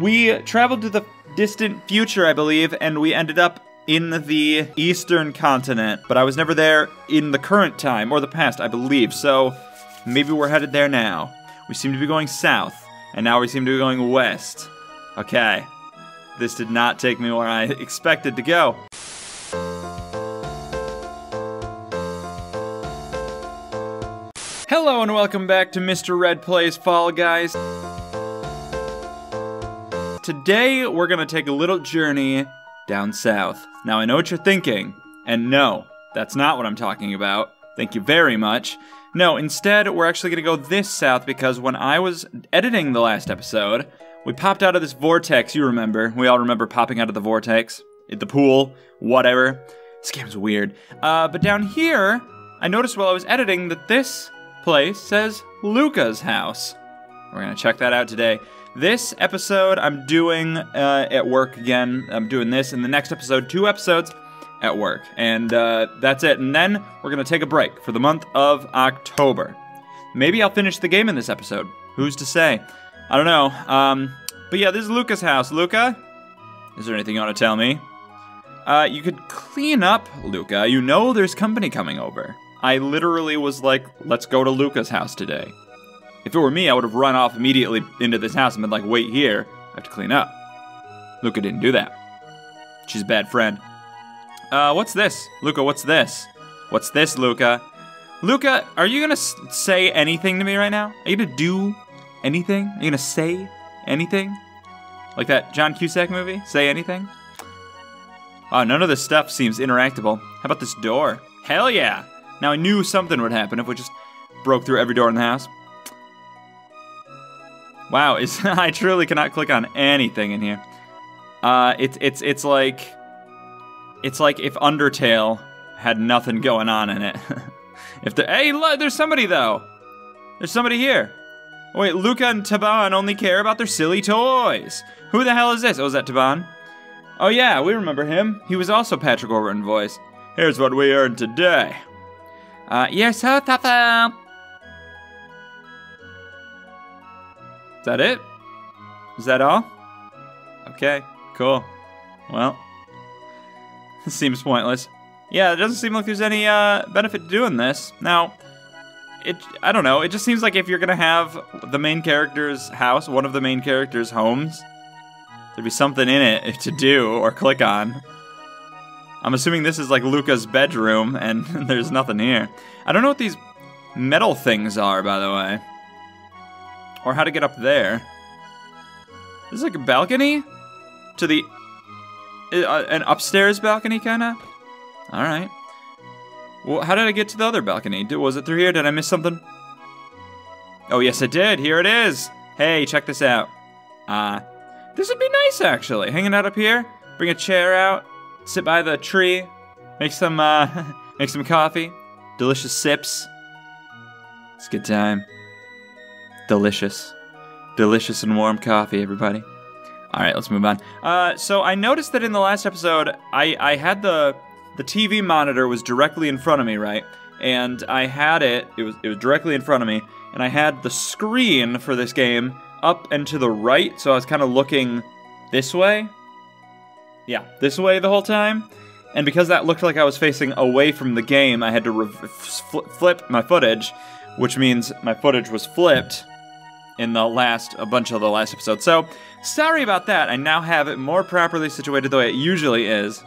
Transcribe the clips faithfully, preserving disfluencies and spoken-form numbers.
We traveled to the distant future, I believe, and we ended up in the eastern continent, but I was never there in the current time, or the past, I believe, so maybe we're headed there now. We seem to be going south, and now we seem to be going west. Okay. This did not take me where I expected to go. Hello and welcome back to MisterRed Plays Fall Guys. Today we're gonna take a little journey down south. Now I know what you're thinking, and no, that's not what I'm talking about. Thank you very much. No, instead we're actually gonna go this south because when I was editing the last episode, we popped out of this vortex, you remember. We all remember popping out of the vortex. The pool, whatever. This game's weird. Uh, but down here, I noticed while I was editing that this place says Lucca's house. We're gonna check that out today. This episode I'm doing uh, at work again. I'm doing this in the next episode, two episodes at work. And uh, that's it. And then we're gonna take a break for the month of October. Maybe I'll finish the game in this episode. Who's to say? I don't know, um, but yeah, this is Lucca's house. Lucca, is there anything you want to tell me? Uh, you could clean up, Lucca. You know there's company coming over. I literally was like, let's go to Lucca's house today. If it were me, I would have run off immediately into this house and been like, wait here, I have to clean up. Lucca didn't do that. She's a bad friend. Uh, what's this? Lucca, what's this? What's this, Lucca? Lucca, are you gonna s- say anything to me right now? Are you gonna do anything? Are you gonna say anything? Like that John Cusack movie? Say Anything? Oh, none of this stuff seems interactable. How about this door? Hell yeah! Now I knew something would happen if we just broke through every door in the house. Wow, is I truly cannot click on anything in here. Uh, it's it's it's like it's like if Undertale had nothing going on in it. If the hey, look, there's somebody though. There's somebody here. Wait, Lucca and Taban only care about their silly toys. Who the hell is this? Oh, is that Taban? Oh yeah, we remember him. He was also Patrick Orwin voice. Here's what we earned today. Uh, yes, sir, Taban. Is that it? Is that all? Okay, cool. Well, this seems pointless. Yeah, it doesn't seem like there's any uh, benefit to doing this. Now, It, I don't know, it just seems like if you're gonna have the main character's house, one of the main character's homes, there'd be something in it to do or click on. I'm assuming this is like Lucca's bedroom and there's nothing here. I don't know what these metal things are, by the way. Or how to get up there. This is like a balcony? To the... Uh, an upstairs balcony, kinda? Alright. Well, how did I get to the other balcony? Was it through here? Did I miss something? Oh, yes, I did. Here it is. Hey, check this out. Uh, this would be nice, actually. Hanging out up here. Bring a chair out. Sit by the tree. Make some, uh, make some coffee. Delicious sips. It's a good time. Delicious. Delicious and warm coffee, everybody. All right, let's move on. Uh, so I noticed that in the last episode, I, I had the... The T V monitor was directly in front of me, right? And I had it, it was it was directly in front of me, and I had the screen for this game up and to the right, so I was kind of looking this way. Yeah, this way the whole time. And because that looked like I was facing away from the game, I had to re fl flip my footage, which means my footage was flipped in the last, a bunch of the last episode. So, sorry about that, I now have it more properly situated the way it usually is.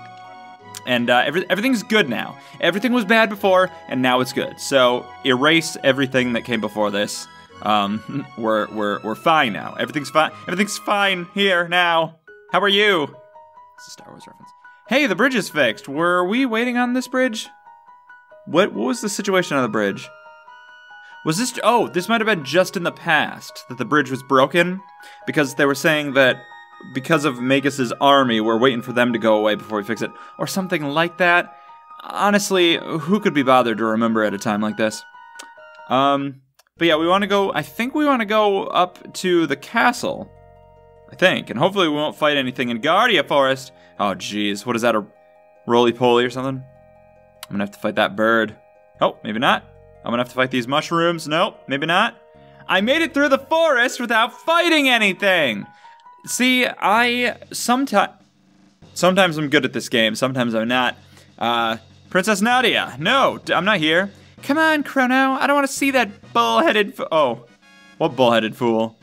And uh, every, everything's good now. Everything was bad before, and now it's good. So erase everything that came before this. Um, we're we're we're fine now. Everything's fine. Everything's fine here now. How are you? It's a Star Wars reference. Hey, the bridge is fixed. Were we waiting on this bridge? What what was the situation on the bridge? Was this? Oh, this might have been just in the past that the bridge was broken, because they were saying that. Because of Magus's army, we're waiting for them to go away before we fix it. Or something like that. Honestly, who could be bothered to remember at a time like this? Um, but yeah, we want to go... I think we want to go up to the castle. I think. And hopefully we won't fight anything in Guardia Forest. Oh, jeez. What is that, a roly-poly or something? I'm gonna have to fight that bird. Oh, maybe not. I'm gonna have to fight these mushrooms. Nope, maybe not. I made it through the forest without fighting anything! See, I sometimes sometimes I'm good at this game, sometimes I'm not. Uh, Princess Nadia, no, I'm not here. Come on, Crono, I don't want to see that bull-headed fo- oh, what bull-headed fool?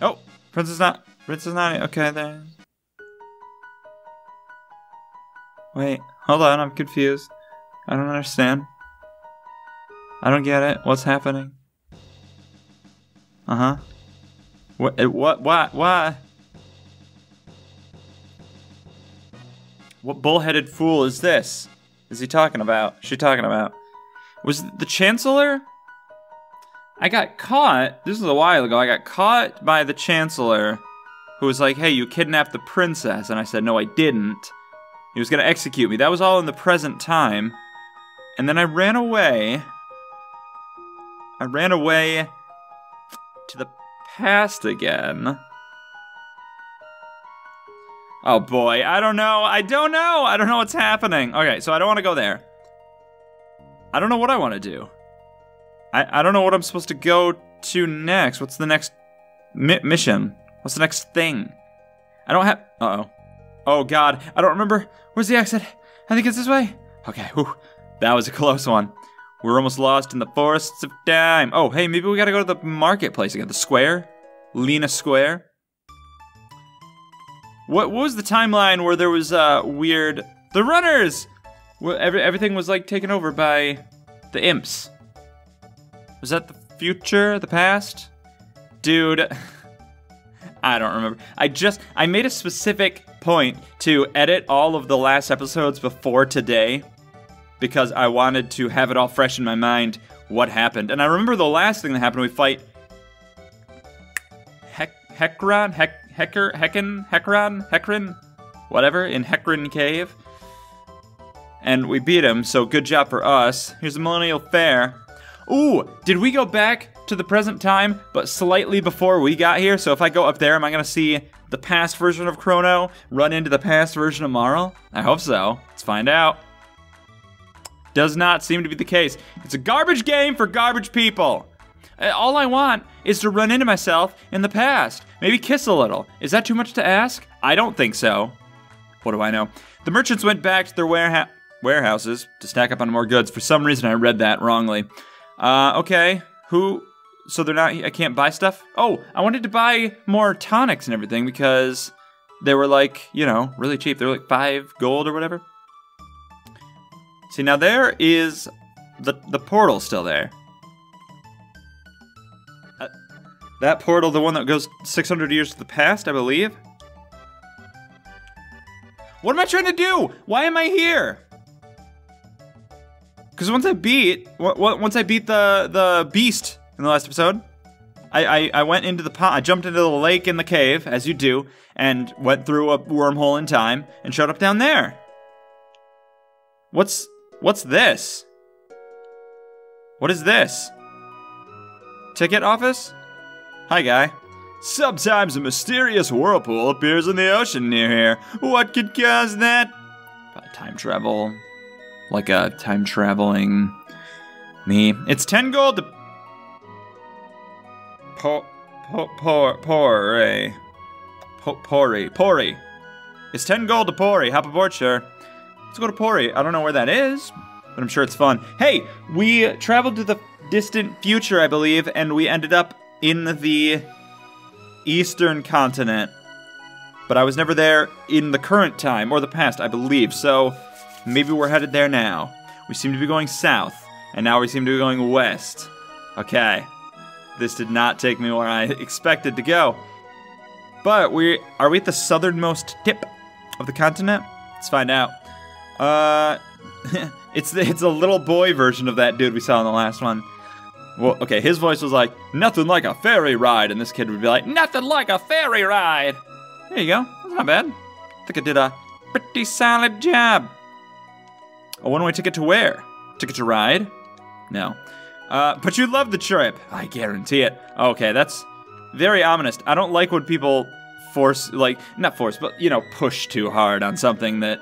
Oh, Princess Na- Princess Nadia, okay then. Wait, hold on, I'm confused. I don't understand. I don't get it, what's happening? Uh-huh. What, what, why, why? What bullheaded fool is this? Is he talking about? She talking about? Was the Chancellor? I got caught, this was a while ago, I got caught by the Chancellor who was like, hey, you kidnapped the princess, and I said, no, I didn't. He was gonna execute me, that was all in the present time. And then I ran away. I ran away to the past again. Oh boy, I don't know, I don't know, I don't know what's happening. Okay, so I don't wanna go there. I don't know what I wanna do. I, I don't know what I'm supposed to go to next. What's the next mi mission? What's the next thing? I don't have, uh-oh. Oh God, I don't remember. Where's the exit? I think it's this way. Okay, whew, that was a close one. We're almost lost in the forests of time. Oh, hey, maybe we gotta go to the marketplace again. The square? Leene Square? What, what was the timeline where there was, uh, weird... The runners! Well, every, everything was, like, taken over by the imps. Was that the future? The past? Dude. I don't remember. I just... I made a specific point to edit all of the last episodes before today, because I wanted to have it all fresh in my mind what happened. And I remember the last thing that happened, we fight Heck Heckran, Heck Hecker, Heckran, Heckran, Heckran, whatever, in Heckran Cave. And we beat him, so good job for us. Here's the Millennial Fair. Ooh, did we go back to the present time, but slightly before we got here? So if I go up there, am I gonna see the past version of Crono run into the past version of Marle? I hope so. Let's find out. Does not seem to be the case. It's a garbage game for garbage people. All I want is to run into myself in the past. Maybe kiss a little. Is that too much to ask? I don't think so. What do I know? The merchants went back to their wareha- warehouses to stack up on more goods. For some reason, I read that wrongly. Uh, okay. Who? So they're not, I can't buy stuff? Oh, I wanted to buy more tonics and everything because they were like, you know, really cheap. They were like five gold or whatever. See, now there is the, the portal still there. Uh, that portal, the one that goes six hundred years to the past, I believe. What am I trying to do? Why am I here? Because once I beat, once I beat the, the beast in the last episode, I, I, I went into the pond, I jumped into the lake in the cave, as you do, and went through a wormhole in time and showed up down there. What's... What's this? What is this? Ticket office? Hi, guy. Sometimes a mysterious whirlpool appears in the ocean near here. What could cause that? Probably time travel. Like a time traveling... me. It's ten gold to... Po... Po... Por... Porre. Po... Porre. Porre. It's ten gold to Porre. Hop aboard, sure. Let's go to Porre. I don't know where that is, but I'm sure it's fun. Hey, we traveled to the distant future, I believe, and we ended up in the eastern continent. But I was never there in the current time, or the past, I believe, so maybe we're headed there now. We seem to be going south, and now we seem to be going west. Okay. This did not take me where I expected to go. But we are we at the southernmost tip of the continent? Let's find out. Uh, it's it's a little boy version of that dude we saw in the last one. Well, okay, his voice was like, nothing like a ferry ride, and this kid would be like, nothing like a ferry ride! There you go, that's not bad. I think I did a pretty solid job. A one-way ticket to where? Ticket to ride? No. Uh, but you love the trip, I guarantee it. Okay, that's very ominous. I don't like when people force, like, not force, but, you know, push too hard on something that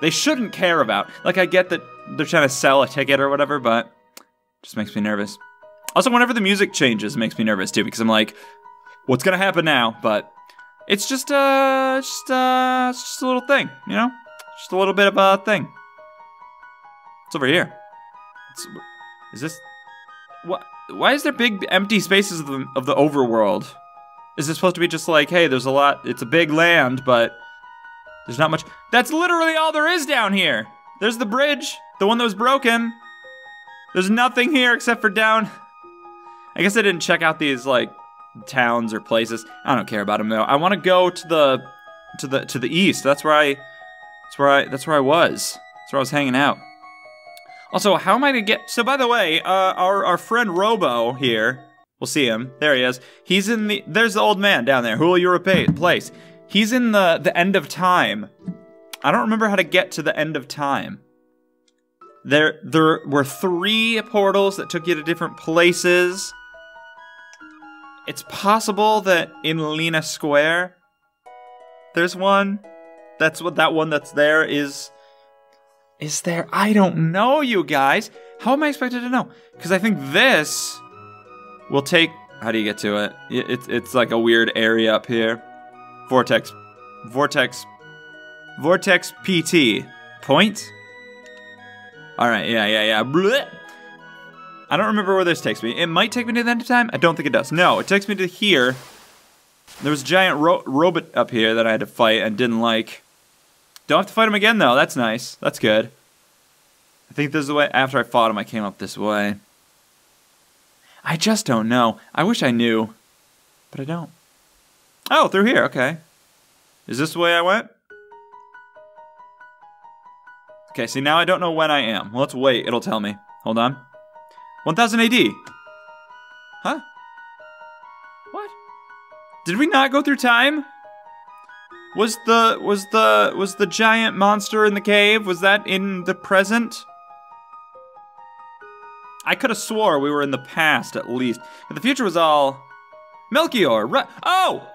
they shouldn't care about. Like, I get that they're trying to sell a ticket or whatever, but it just makes me nervous. Also, whenever the music changes, it makes me nervous, too, because I'm like, what's gonna happen now? But It's just uh, it's just uh, it's just a little thing, you know, just a little bit of a thing. It's over here. It's, is this? What? Why is there big empty spaces of the, of the overworld? Is this supposed to be just like, hey, there's a lot? It's a big land, but there's not much. That's literally all there is down here. There's the bridge, the one that was broken. There's nothing here except for down. I guess I didn't check out these like towns or places. I don't care about them though. I want to go to the to the to the east. That's where I that's where I that's where I was. That's where I was hanging out. Also, how am I gonna get? So by the way, uh, our our friend Robo here. We'll see him. There he is. He's in the. There's the old man down there. Who'll you repay? Place. He's in the the end of time. I don't remember how to get to the end of time. There there were three portals that took you to different places. It's possible that in Leene Square, there's one. That's what that one that's there is. Is there? I don't know, you guys. How am I expected to know? Because I think this will take... How do you get to it? It's, it's like a weird area up here. Vortex. Vortex. Vortex P T. Point? All right, yeah, yeah, yeah. Blech. I don't remember where this takes me. It might take me to the end of time. I don't think it does. No, it takes me to here. There was a giant ro robot up here that I had to fight and didn't like. Don't have to fight him again, though. That's nice. That's good. I think this is the way... After I fought him, I came up this way. I just don't know. I wish I knew. But I don't. Oh, through here. Okay. Is this the way I went? Okay, see, now I don't know when I am. Well, let's wait. It'll tell me. Hold on. one thousand A D. Huh? What? Did we not go through time? Was the, was the, was the giant monster in the cave, was that in the present? I could have swore we were in the past, at least. But the future was all... Melchior, right? Oh!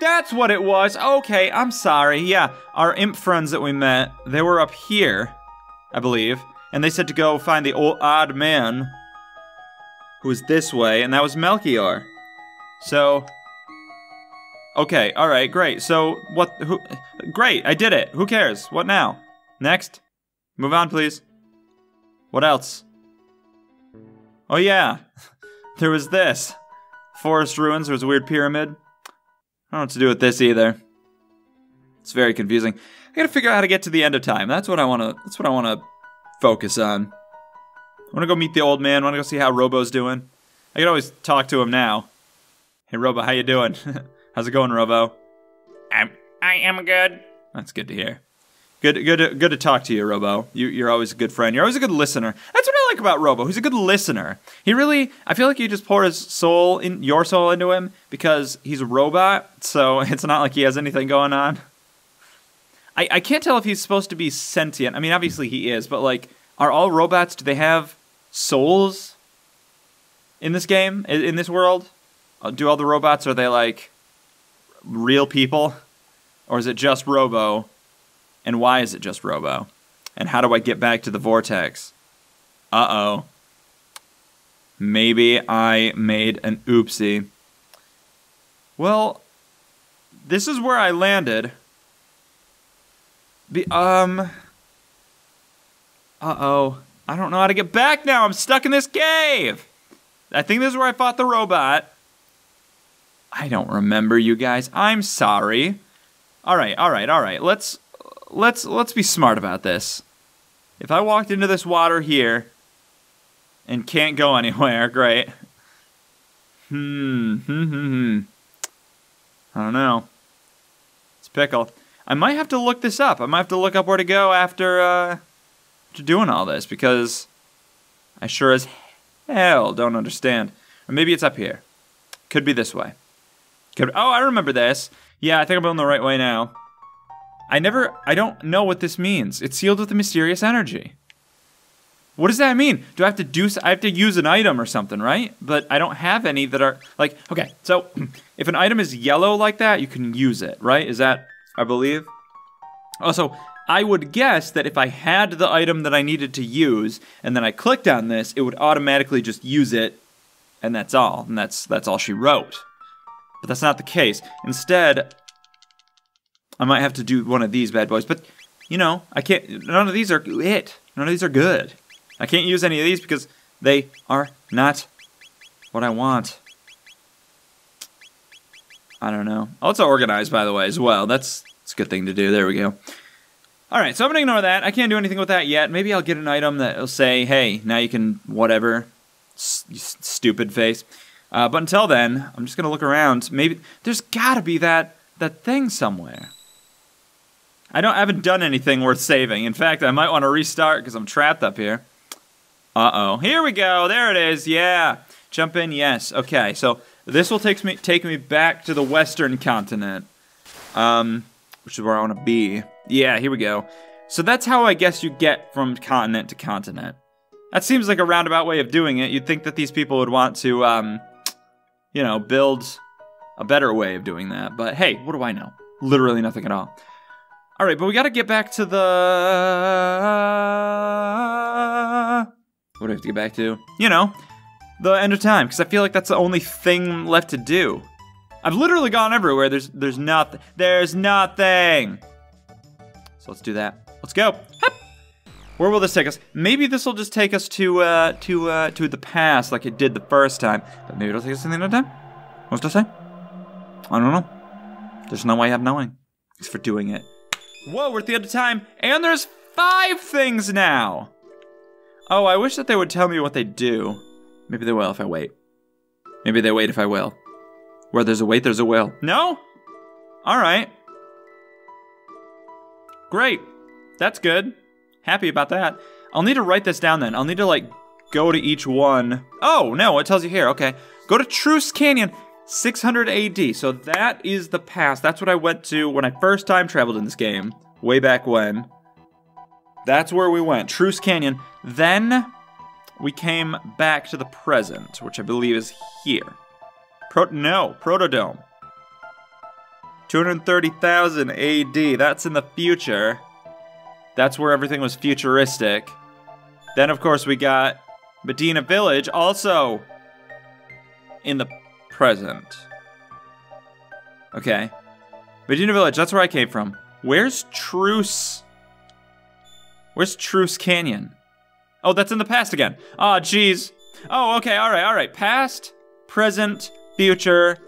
That's what it was. Okay, I'm sorry. Yeah, our imp friends that we met, they were up here, I believe. And they said to go find the old odd man, who was this way, and that was Melchior. So... Okay, all right, great. So what, who, great, I did it. Who cares? What now? Next? Move on, please. What else? Oh yeah, there was this. Forest ruins, there was a weird pyramid. I don't know what to do with this either. It's very confusing. I gotta figure out how to get to the end of time. That's what I wanna, that's what I wanna focus on. I wanna go meet the old man, I wanna go see how Robo's doing. I can always talk to him now. Hey Robo, how you doing? How's it going, Robo? I'm, I am good. That's good to hear. Good, good, good to talk to you, Robo. You, you're always a good friend. You're always a good listener. That's what I like about Robo. He's a good listener. He really, I feel like you just pour his soul, in, your soul into him because he's a robot, so it's not like he has anything going on. I, I can't tell if he's supposed to be sentient. I mean, obviously he is, but like, are all robots, do they have souls in this game, in, in this world? Do all the robots, are they like... real people, or is it just Robo, and why is it just Robo, and how do I get back to the vortex? Uh-oh. Maybe I made an oopsie. Well, this is where I landed. The, um... Uh-oh. I don't know how to get back now, I'm stuck in this cave! I think this is where I fought the robot. I don't remember, you guys. I'm sorry. All right, all right, all right. Let's let's let's be smart about this. If I walked into this water here and can't go anywhere, great. Hmm, hmm, hmm, hmm. I don't know. It's a pickle. I might have to look this up. I might have to look up where to go after uh, after doing all this because I sure as hell don't understand. Or maybe it's up here. Could be this way. Oh, I remember this. Yeah, I think I'm on the right way now. I never, I don't know what this means. It's sealed with a mysterious energy. What does that mean? Do I have to do, I have to use an item or something, right? But I don't have any that are, like, okay, so if an item is yellow like that, you can use it, right? Is that, I believe? Also, I would guess that if I had the item that I needed to use, and then I clicked on this, it would automatically just use it, and that's all, and that's, that's all she wrote. but that's not the case. Instead, I might have to do one of these bad boys, but, you know, I can't, none of these are it. None of these are good. I can't use any of these because they are not what I want. I don't know. Oh, it's organized, by the way, as well. That's, that's a good thing to do. There we go. All right, so I'm going to ignore that. I can't do anything with that yet. Maybe I'll get an item that will say, hey, now you can whatever, S you stupid face. Uh, but until then, I'm just going to look around. Maybe there's got to be that, that thing somewhere. I don't. I haven't done anything worth saving. In fact, I might want to restart because I'm trapped up here. Uh-oh. Here we go. There it is. Yeah. Jump in. Yes. Okay. So this will take me take me back to the Western continent, um, which is where I want to be. Yeah. Here we go. So that's how I guess you get from continent to continent. That seems like a roundabout way of doing it. You'd think that these people would want to, um, you know, build a better way of doing that. But hey, what do I know? Literally nothing at all. All right, but we got to get back to the... What do I have to get back to? You know, the end of time, because I feel like that's the only thing left to do. I've literally gone everywhere. There's there's nothing. There's nothing. So let's do that. Let's go. Hup. Where will this take us? Maybe this will just take us to uh, to uh, to the past, like it did the first time. But maybe it'll take us to the end of time. What's that say? I don't know. There's no way of knowing. It's for doing it. Whoa, we're at the end of time, and there's five things now! Oh, I wish that they would tell me what they do. Maybe they will if I wait. Maybe they wait if I will. Where there's a wait, there's a will. No? Alright. Great. That's good. Happy about that. I'll need to write this down then. I'll need to, like, go to each one. Oh, no, it tells you here. Okay. Go to Truce Canyon. six hundred A D, so that is the past. That's what I went to when I first time traveled in this game, way back when. That's where we went, Truce Canyon. Then we came back to the present, which I believe is here. Pro no, Protodome. two hundred thirty thousand A D, that's in the future. That's where everything was futuristic. Then, of course, we got Medina Village, also in the present. Okay. Medina Village, that's where I came from. Where's Truce? Where's Truce Canyon? Oh, that's in the past again. Aw, oh, jeez. Oh, okay, alright, alright. Past, present, future.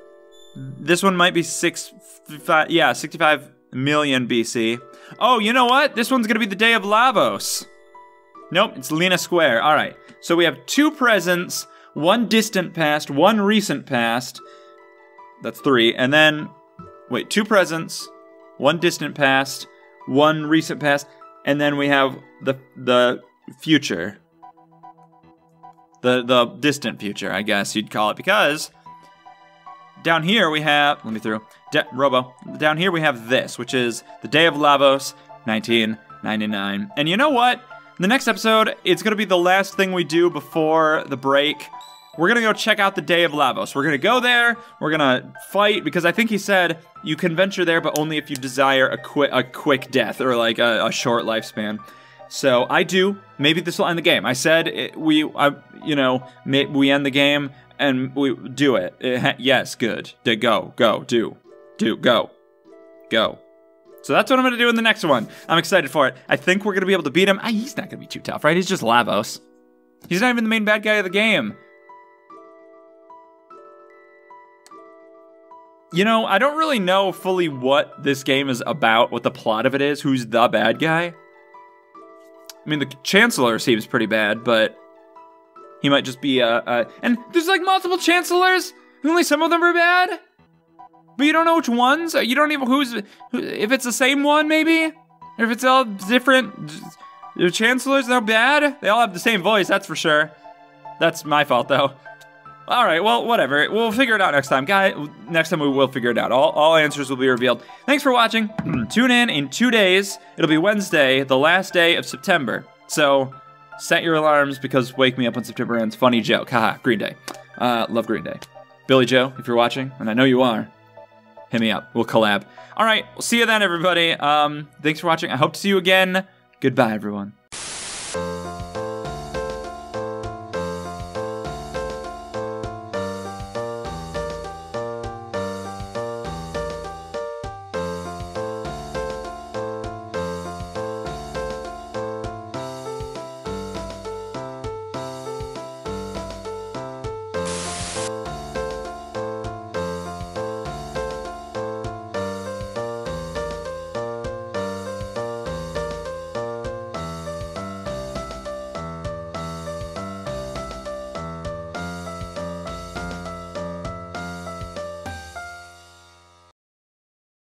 This one might be sixty-five, yeah, sixty-five million B C. Oh, you know what? This one's gonna be the day of Lavos. Nope, it's Leene Square. Alright, so we have two presents, one distant past, one recent past. That's three. And then, wait, two presents, one distant past, one recent past, and then we have the the future. The the distant future, I guess you'd call it, because down here we have, let me through, De- Robo. Down here we have this, which is the day of Lavos, nineteen ninety-nine. And you know what? In the next episode, it's gonna be the last thing we do before the break. We're gonna go check out the Day of Lavos. We're gonna go there, we're gonna fight, because I think he said, you can venture there, but only if you desire a, qui a quick death, or like a, a short lifespan. So I do, maybe this will end the game. I said, it, we, I, you know, we end the game, and we do it. it yes, good, D go, go, do, do, go, go. So that's what I'm gonna do in the next one. I'm excited for it. I think we're gonna be able to beat him. Ah, he's not gonna be too tough, right? He's just Lavos. He's not even the main bad guy of the game. You know, I don't really know fully what this game is about, what the plot of it is, who's the bad guy. I mean, the Chancellor seems pretty bad, but he might just be a... a and there's like multiple Chancellors, and only some of them are bad? But you don't know which ones? You don't even who's... Who, if it's the same one, maybe? Or if it's all different... The Chancellors, they're bad? They all have the same voice, that's for sure. That's my fault, though. All right, well, whatever. We'll figure it out next time. Guy, next time we will figure it out. All, all answers will be revealed. Thanks for watching. Tune in in two days. It'll be Wednesday, the last day of September. So, set your alarms, because Wake Me Up When September Ends. Funny joke. Haha, Green Day. Uh, love Green Day. Billy Joe, if you're watching, and I know you are, hit me up. We'll collab. All right, we'll see you then, everybody. Um, thanks for watching. I hope to see you again. Goodbye, everyone.